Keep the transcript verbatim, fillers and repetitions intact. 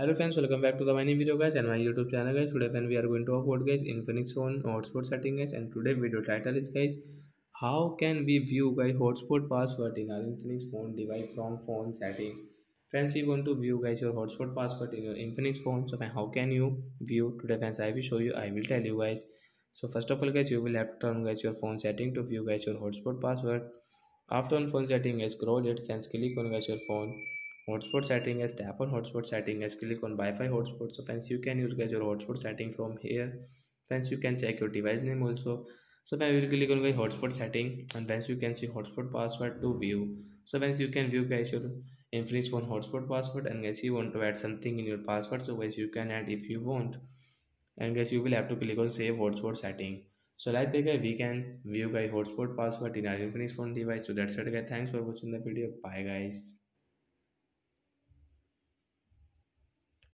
Hello friends, welcome back to the my new video guys and my YouTube channel guys. Today friends, we are going to upload guys Infinix phone hotspot setting guys, and today video title is guys how can we view guys hotspot password in our Infinix phone device from phone setting. Friends, we want to view guys your hotspot password in your Infinix phone. So how can you view today friends? I will show you. I will tell you guys. So first of all guys, you will have to turn guys your phone setting to view guys your hotspot password. After on phone setting guys, scroll it and click on guys your phone. Hotspot setting as tap on hotspot setting as click on Wi-Fi hotspot. So friends, you can use guys your hotspot setting from here. Friends, you can check your device name also. So friends, we will click on guys hotspot setting and friends you can see hotspot password to view. So friends, you can view guys your Infinix phone hotspot password, and guys you want to add something in your password, so guys you can add if you want, and guys you will have to click on save hotspot setting. So like that guys, we can view guys hotspot password in our Infinix phone device. So that's it guys, thanks for watching the video, bye guys.